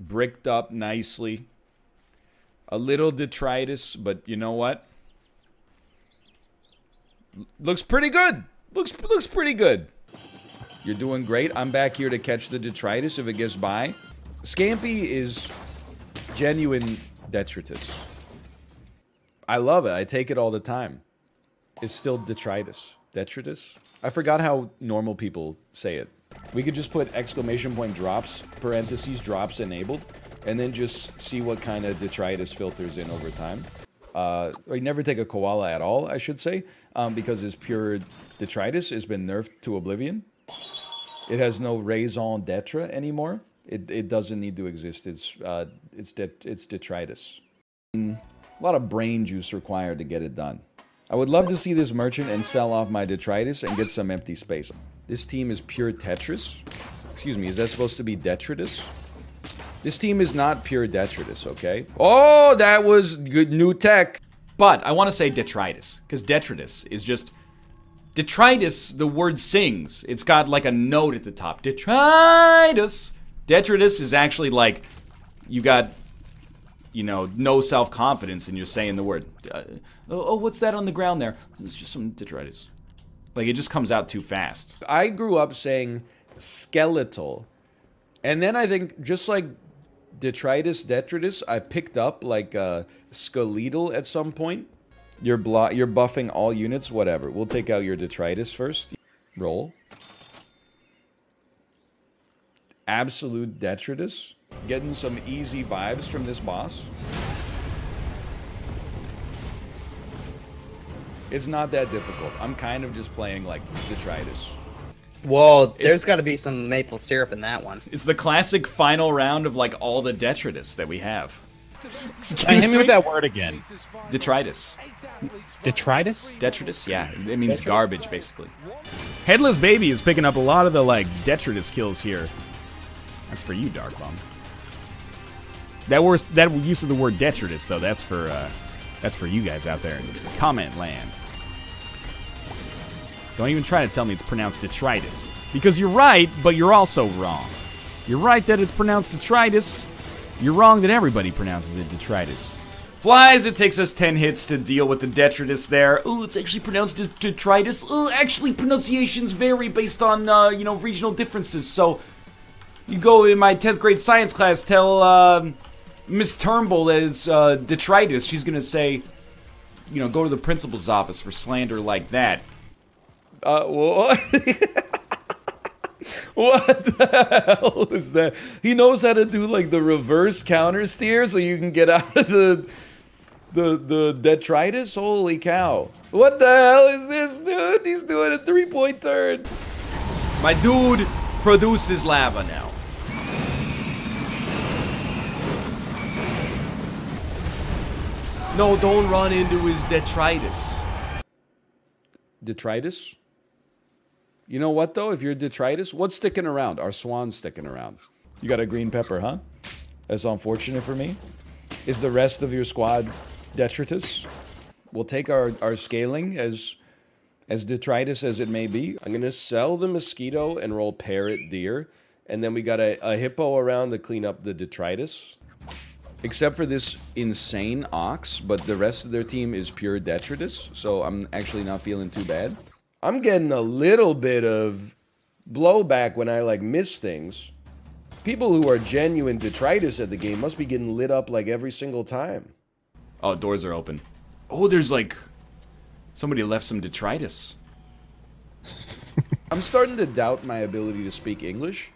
bricked up nicely. A little detritus, but you know what? Looks pretty good. Looks pretty good. You're doing great. I'm back here to catch the detritus if it gets by. Scampi is genuine detritus. I love it. I take it all the time. It's still detritus. Detritus? I forgot how normal people say it. We could just put exclamation point drops, parentheses, drops enabled, and then just see what kind of detritus filters in over time. I never take a koala at all, I should say, because its pure detritus has been nerfed to oblivion. It has no raison d'etre anymore. It doesn't need to exist. It's detritus. A lot of brain juice required to get it done. I would love to see this merchant and sell off my detritus and get some empty space. This team is pure Tetris. Excuse me, is that supposed to be detritus? This team is not pure detritus, okay? Oh, that was good new tech. But I want to say detritus, because detritus is just... Detritus, the word sings. It's got like a note at the top. Detritus. Detritus is actually like, you got... You know, no self-confidence, and you're saying the word. Oh, what's that on the ground there? It's just some detritus. Like, it just comes out too fast. I grew up saying skeletal. And then I think, just like detritus, detritus, I picked up, like, skeletal at some point. You're buffing all units, whatever. We'll take out your detritus first. Roll. Absolute detritus. Getting some easy vibes from this boss. It's not that difficult. I'm kind of just playing like detritus. Whoa, there's got to be some maple syrup in that one. It's the classic final round of like all the detritus that we have. Hit me with that word again. Detritus. Detritus? Detritus, yeah. It means detritus? Garbage, basically. Headless Baby is picking up a lot of the like detritus kills here. That's for you, Dark Bomb. That use of the word detritus, though, that's for you guys out there in comment land. Don't even try to tell me it's pronounced detritus, because you're right, but you're also wrong. You're right that it's pronounced detritus. You're wrong that everybody pronounces it detritus. Flies, it takes us 10 hits to deal with the detritus there. Ooh, it's actually pronounced detritus. Ooh, actually, pronunciations vary based on, you know, regional differences, so... You go in my 10th grade science class, tell Miss Turnbull that it's detritus. She's going to say, you know, go to the principal's office for slander like that. What? What the hell is that? He knows how to do, like, the reverse counter steer so you can get out of the detritus? Holy cow. What the hell is this, dude? He's doing a three-point turn. My dude produces lava now. No, don't run into his detritus. Detritus? You know what, though? If you're detritus, what's sticking around? Our swan's sticking around. You got a green pepper, huh? That's unfortunate for me. Is the rest of your squad detritus? We'll take our scaling as detritus as it may be. I'm going to sell the mosquito and roll parrot deer. And then we got a hippo around to clean up the detritus. Except for this insane ox, but the rest of their team is pure detritus, so I'm actually not feeling too bad. I'm getting a little bit of blowback when I, like, miss things. People who are genuine detritus at the game must be getting lit up, like, every single time. Oh, doors are open. Oh, there's, like, somebody left some detritus. I'm starting to doubt my ability to speak English.